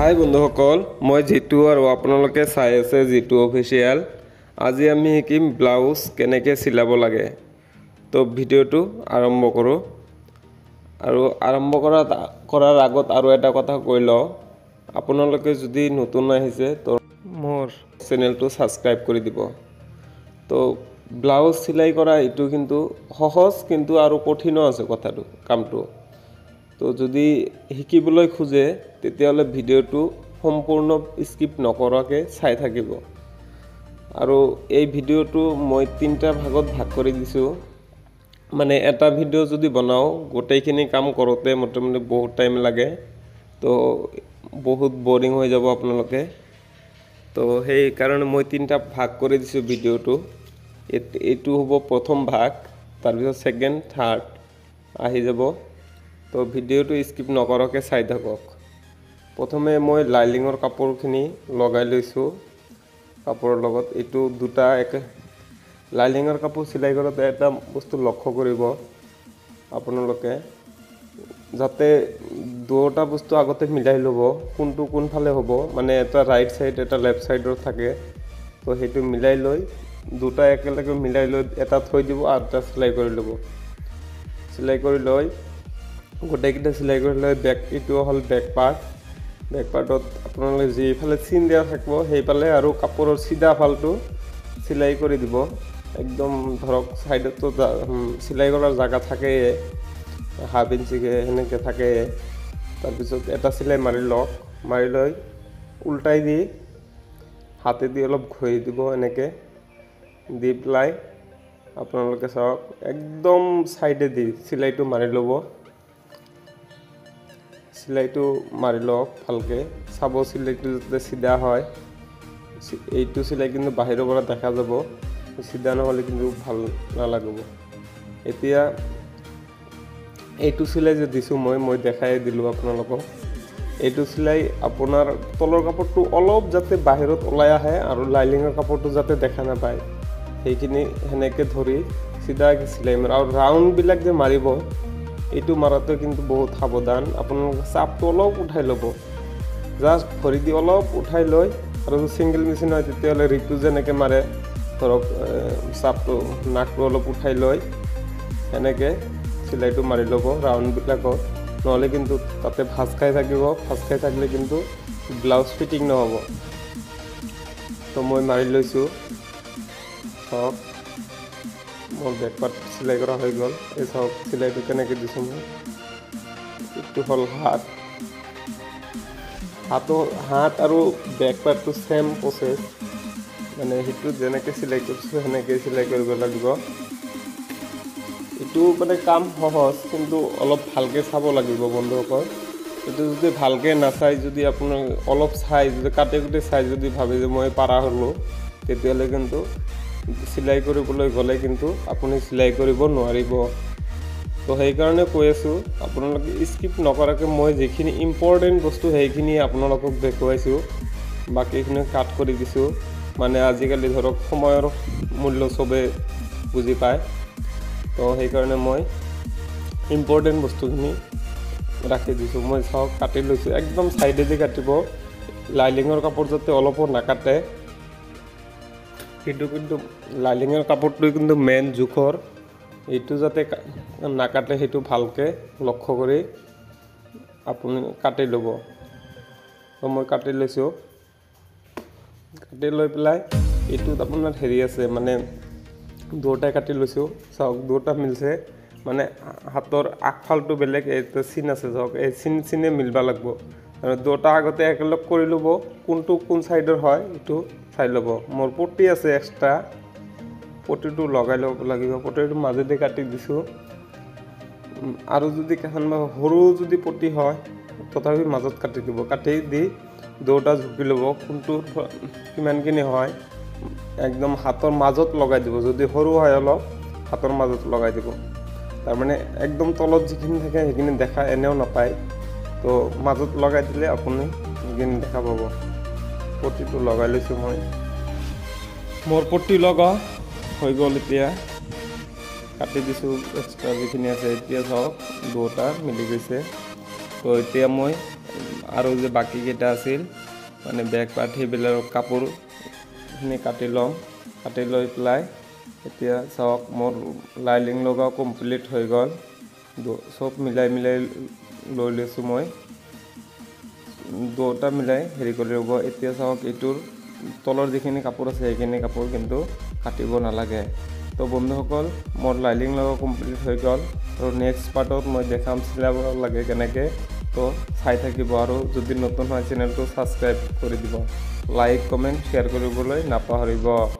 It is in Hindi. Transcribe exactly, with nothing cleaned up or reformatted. हाय बंधुसकल मैं जितु और आपनलोके चाइ आछे जितु ऑफिशियल। आज आम शिकिम ब्लाउज केनेके सिलाब लगे। तो भिडिओटो आरम्भ करो और आरम्भ करार आगत और एटा कथा कइ लओ, आपनलोके जदि नतुन आइछे तो मोर चेनेलटो सबसक्राइब करि दिबो। तो ब्लाउज सिलाई करा इटो किन्तु सहज किन्तु आरो कठिनो आछे कथाटो कामटो। तो जदि शिकिबोलै खोजे तेतियाले भिडिओटो सम्पूर्ण स्किप नकराके चाइ थाकिब। आरो एई भिडिओटो मैं तीनटा भागत भाग करि दिछु, माने एटा भिडिओ जदि बनाओ गोटेइखिनि काम करोते मोटामुटी बहुत टाइम लागे, तो बहुत बोरिंग हो जाब आपनालोके। तो हेइ कारण मैं तीनटा भाग करि दिछु भिडिओटो। एइटो हबो प्रथम भाग, तार पिছত सेकेंड थार्ड आहि जाब। तो भिडिओटो स्किप नकराके चाइ थाकक। प्रथमे मैं लाइलिंगर कपड़खिनि लगाइ लैछु कपड़र लगत। एइटो दुटा एक लाइलिंगर कपड़ सिलाई करते एटा बस्तु लक्ष्य करिब आपनालोके, जाते दुटा बस्तु आगते मिलाई लब कोनटो कोन फाले हब, माने एटा राइट साइड एटा लेफ्ट साइडर थाके। तो हेइटो मिलाई लै दुटा एकेलगे मिलाई लै एटा थई दिब आर एटा सिलाई करि लब। सिलाई करि लै गोटेइटा सिलाई करि लै बेक एइटो हल बेक पार्ट। बेक पार्टत आपनालोके जिफाले चिन दिया थाकब हेइफाले आरो कपड़र सिधा फालटो सिलाई करि दिब एकदम। धरक साइडत तो सिलाई करार जागा थाके हाफ ইঞ্চিকে এনেকে থাকে। তারপিছত এটা সিলাই মারি লক, মারি লৈ উল্টাই দি হাতে দি অলপ ঘুরি দিব এনেকে দি পেলাই আপোনালোকে চাওক একদম সাইডে দি সিলাইটো মারি লব। সিলাইটো মারি লওক ভালকে চাব সিলাইটো যাতে সিধা হয়। এইটো সিলাই কিন্তু বাহিৰৰ পৰা দেখা যাব, সিধা নহলে কিন্তু ভাল নালাগিব। এতিয়া एटू सिलाई जो दिसु मैं मैं देखाए दिलू आपनलोक। एटू सिलाई अपनार तलर कपड़ो अलप जाते बाहर ओलाय आए और लाइलिंगर कपड़ो जाते देखा ना पाए हेखिनि हेनेके धरि सीधा सिलाई मार। और राउंड बिलाक जे मारिब एटू माराते किन्तु बहुत सावधान, आपनलोक चापटो अलप उठाई लब। जास्ट भरि दि अलप उठाई लै और सिंगल मेसिन है तेतियाले रिटू जेनेके मारे धरक चापटो नाकटो अलप उठाई लै हेनेके सिलाईटो मारि लब राउंडबिलाक, नहले किन्तु ताते भाज खाइ थाकिब। भाज खाइ थाकिले किन्तु ब्लाउज फिटिंग नहब। तो मैं मारि लैछु सब मोर बेक पार्ट सिलाई करा हो गल। ए सब सिलाईटो केनेके दिसु मैं एकटु हल हाथ हाथो हाथ और बेक पार्टो सेम प्रसेस, माने हिटो जेनेके सिलाई करछु हेनेके सिलाई करिब लागिब। इटू माने काम सहज किन्तु अलप भालके चाब लागिब बंधुसकल। एटू जदि भालके नाचाय जदि आपनि अलप चाइ जदि काटे कुटे चाइ जदि भावे जे मैं पारा हलो तेतियाले किन्तु सिलाई करिबोलै ग'ले किन्तु आपनि सिलाई करिब नोवारिब। तो हेइकारणे কৈ আছো আপোনালোকে স্কিপ নকৰাকৈ মই যেখিনি ইম্পৰ্টেণ্ট বস্তু হেইখিনি আপোনালোকক দেখুৱাইছো, বাকীখিনি কাট কৰি দিছো। মানে আজিকালি ধৰক সময়ৰ মূল্য সবে বুজি পায়, तो हेकारणे मैं इम्पर्टेन्ट बस्तुखिनि राखी दिछु। मैं सब काटि लैछु एकदम साइडेदि काटिब, लाइलिंगर कपड़ जाते अलपो नाकाटे। किन्तु किन्तु लाइलिंगर कपड़टो किन्तु मेन जुखर, एइटो जाते नाकाटे हेइटो भालके लक्ष्य करि आपुनि काटि लब। तो मैं काटि लैछु, काटि लै पेলাই एइটোত আপোনাৰ হেৰি আছে মানে दुटा काटि लैछु। चाओक दुटा मिलसे माने हाथोर आगफालटो बेलेग एटा चिन आछे चाओक ए चिन चिने मिलबा लागबो। आरो दुटा आगते एकलग करि लब कोनटो कोन साइडर हय एटु चाइ लब। मोर पट्टी आछे एक्सट्रा, पट्टीटो लगाइ लब लागिब। पट्टीटो माजेदि काटि दिछु। आरो जदि काहानबा हरु जदि पट्टी हय तथापि माजत काटि দিব। काटि দি दुटा झुकि लব कोनटो किमानखिनि हय एकदम हाथोर मजत लगाइ দিব। जो सरू है अलग हाथोर मजत लगाइ দিব, तार माने एकदम तलत जिखिनि थाके हेखिनि देखा एनेओ नापाय। तो मजत लगाइ दिले आपुनि हेखिनि देखा पाबो। पट्टीटो लगाइ लैछु मैं, मोर पट्टी लगা হৈ গ'ল। এতিয়া কাটি দিছো एक्सट्रा जिखिनि আছে। এতিয়া চাওক দুটা মিলি গৈছে। তো এতিয়া মই और जो बाकी केटा आछिल माने बैग पा टेबिलर कपड़ काटि लम काटि लै पेलाय एतिया सक मोर लाइलिंग लगा कमप्लीट हो गल सब मिलाई मिलाई लैसो मैं दोटा मिलाई हेरी कर लो एतिया सक इटुर तलर जिखिनि कपड़ आछे कपड़ किन्तु काटिब नालागे। तो बंधुसकल मोर लाइलिंग लगा कमप्लीट हो गल और नेक्स्ट पार्टत मैं देखाम सिलाब लगे केनेके। तो चाइ थाकिब और यदि नतुन हय चैनलटो सबसक्राइब कर दिब, लाइक कमेन्ट शेयर কৰিবলৈ নাপাহৰিব।